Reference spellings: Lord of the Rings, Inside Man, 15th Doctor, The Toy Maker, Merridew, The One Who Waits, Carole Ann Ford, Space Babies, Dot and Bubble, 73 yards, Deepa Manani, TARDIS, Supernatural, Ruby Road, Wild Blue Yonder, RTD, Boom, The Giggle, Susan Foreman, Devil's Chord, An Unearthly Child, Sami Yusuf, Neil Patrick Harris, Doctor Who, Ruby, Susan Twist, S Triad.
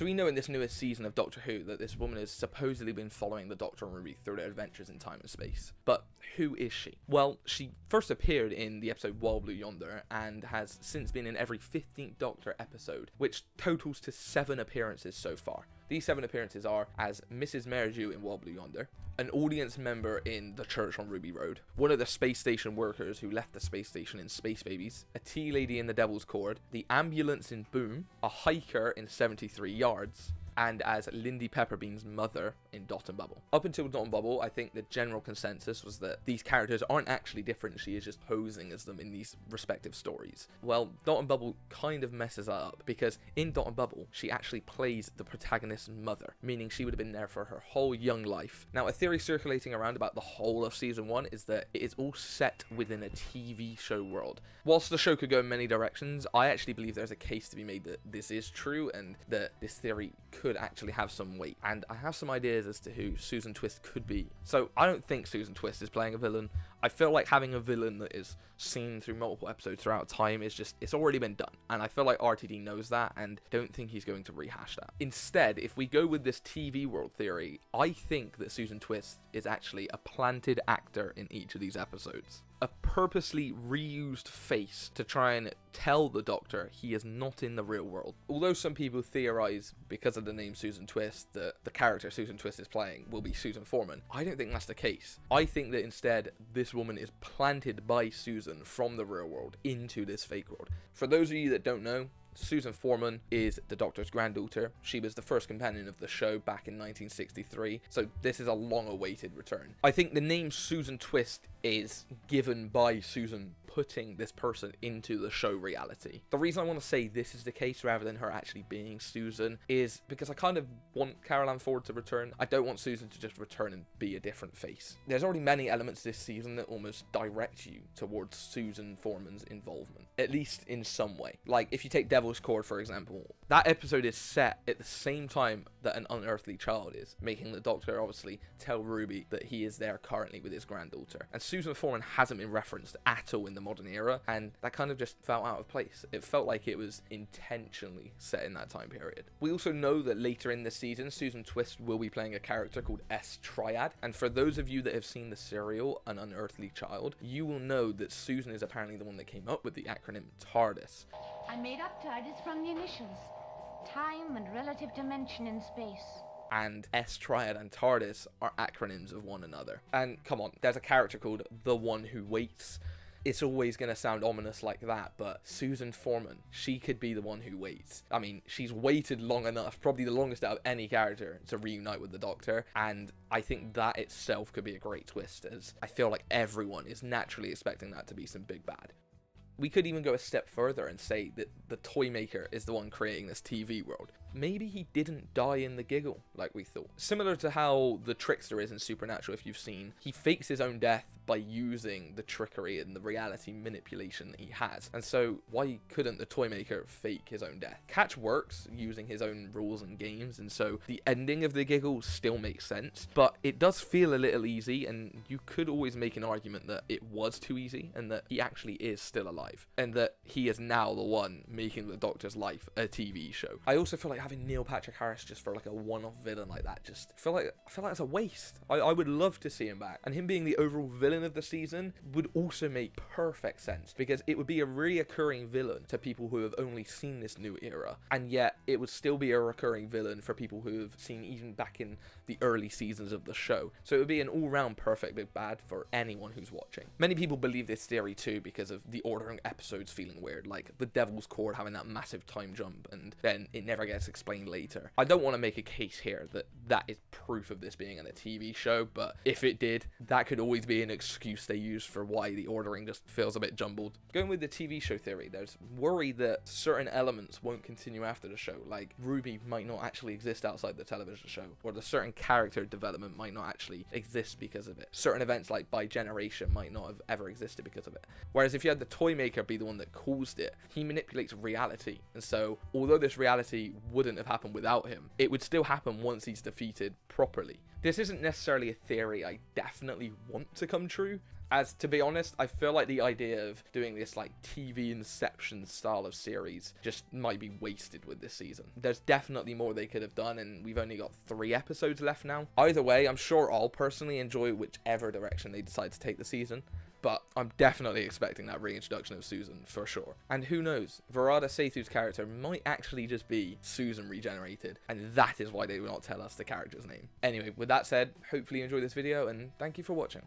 So we know in this newest season of Doctor Who that this woman has supposedly been following the Doctor and Ruby through their adventures in time and space. But who is she? Well, she first appeared in the episode Wild Blue Yonder and has since been in every 15th Doctor episode, which totals to 7 appearances so far. These 7 appearances are as Mrs. Merridew in Wild Blue Yonder, an audience member in the church on Ruby Road, one of the space station workers who left the space station in Space Babies, a tea lady in the Devil's Chord, the ambulance in Boom, a hiker in 73 yards, and as Lindy Pepperbean's mother in Dot and Bubble. Up until Dot and Bubble, I think the general consensus was that these characters aren't actually different, she is just posing as them in these respective stories. Well, Dot and Bubble kind of messes that up, because in Dot and Bubble, she actually plays the protagonist's mother, meaning she would have been there for her whole young life. Now, a theory circulating around about the whole of season 1 is that it is all set within a TV show world. Whilst the show could go in many directions, I actually believe there's a case to be made that this is true, and that this theory could actually have some weight, and I have some ideas as to who Susan Twist could be. So I don't think Susan Twist is playing a villain. I feel like having a villain that is seen through multiple episodes throughout time is just, it's already been done, and I feel like RTD knows that and don't think he's going to rehash that. Instead, if we go with this TV world theory, I think that Susan Twist is actually a planted actor in each of these episodes. A purposely reused face to try and tell the Doctor he is not in the real world. Although some people theorize, because of the name Susan Twist, that the character Susan Twist is playing will be Susan Foreman, I don't think that's the case. I think that instead, this woman is planted by Susan from the real world into this fake world. For those of you that don't know, Susan Foreman is the Doctor's granddaughter. She was the first companion of the show back in 1963, so this is a long-awaited return. I think the name Susan Twist is given by Susan putting this person into the show reality. The reason I want to say this is the case rather than her actually being Susan is because I kind of want Carole Ann Ford to return. I don't want Susan to just return and be a different face. There's already many elements this season that almost direct you towards Susan Foreman's involvement, at least in some way. Like if you take Devil's Chord, for example, that episode is set at the same time that An Unearthly Child is, making the Doctor obviously tell Ruby that he is there currently with his granddaughter. And Susan Foreman hasn't been referenced at all in the modern era, and that kind of just felt out of place. It felt like it was intentionally set in that time period. We also know that later in the season, Susan Twist will be playing a character called S Triad, and for those of you that have seen the serial An Unearthly Child, you will know that Susan is apparently the one that came up with the acronym TARDIS. I made up TARDIS from the initials, time and relative dimension in space. And S Triad and TARDIS are acronyms of one another. And come on, there's a character called The One Who Waits. It's always going to sound ominous like that, but Susan Foreman, she could be the one who waits. I mean, she's waited long enough, probably the longest out of any character, to reunite with the Doctor, and I think that itself could be a great twist, as I feel like everyone is naturally expecting that to be some big bad. We could even go a step further and say that the Toy Maker is the one creating this TV world. Maybe he didn't die in The Giggle like we thought. Similar to how the Trickster is in Supernatural, if you've seen, he fakes his own death by using the trickery and the reality manipulation that he has. And so why couldn't the Toy Maker fake his own death? Catch works using his own rules and games, and so the ending of The Giggle still makes sense, but it does feel a little easy, and you could always make an argument that it was too easy and that he actually is still alive and that he is now the one making the Doctor's life a TV show. I also feel like having Neil Patrick Harris just for like a one-off villain like that, just I feel like it's a waste. I would love to see him back, and him being the overall villain of the season would also make perfect sense, because it would be a reoccurring villain to people who have only seen this new era, and yet it would still be a recurring villain for people who have seen even back in the early seasons of the show. So it would be an all-round perfect big bad for anyone who's watching. Many people believe this theory too because of the ordering episodes feeling weird, like the Devil's Chord having that massive time jump and then it never gets explained later. I don't want to make a case here that that is proof of this being in a TV show, but if it did, that could always be an excuse they use for why the ordering just feels a bit jumbled. Going with the TV show theory, there's worry that certain elements won't continue after the show, like Ruby might not actually exist outside the television show, or the certain character development might not actually exist because of it. Certain events like By Generation might not have ever existed because of it. Whereas if you had the Toy Maker be the one that caused it, he manipulates reality, and so although this reality wouldn't have happened without him, it would still happen once he's defeated properly. This isn't necessarily a theory I definitely want to come true. As, to be honest, I feel like the idea of doing this, like, TV Inception style of series just might be wasted with this season. There's definitely more they could have done, and we've only got 3 episodes left now. Either way, I'm sure I'll personally enjoy whichever direction they decide to take the season, but I'm definitely expecting that reintroduction of Susan, for sure. And who knows, Virada Sethu's character might actually just be Susan regenerated, and that is why they will not tell us the character's name. Anyway, with that said, hopefully you enjoyed this video, and thank you for watching.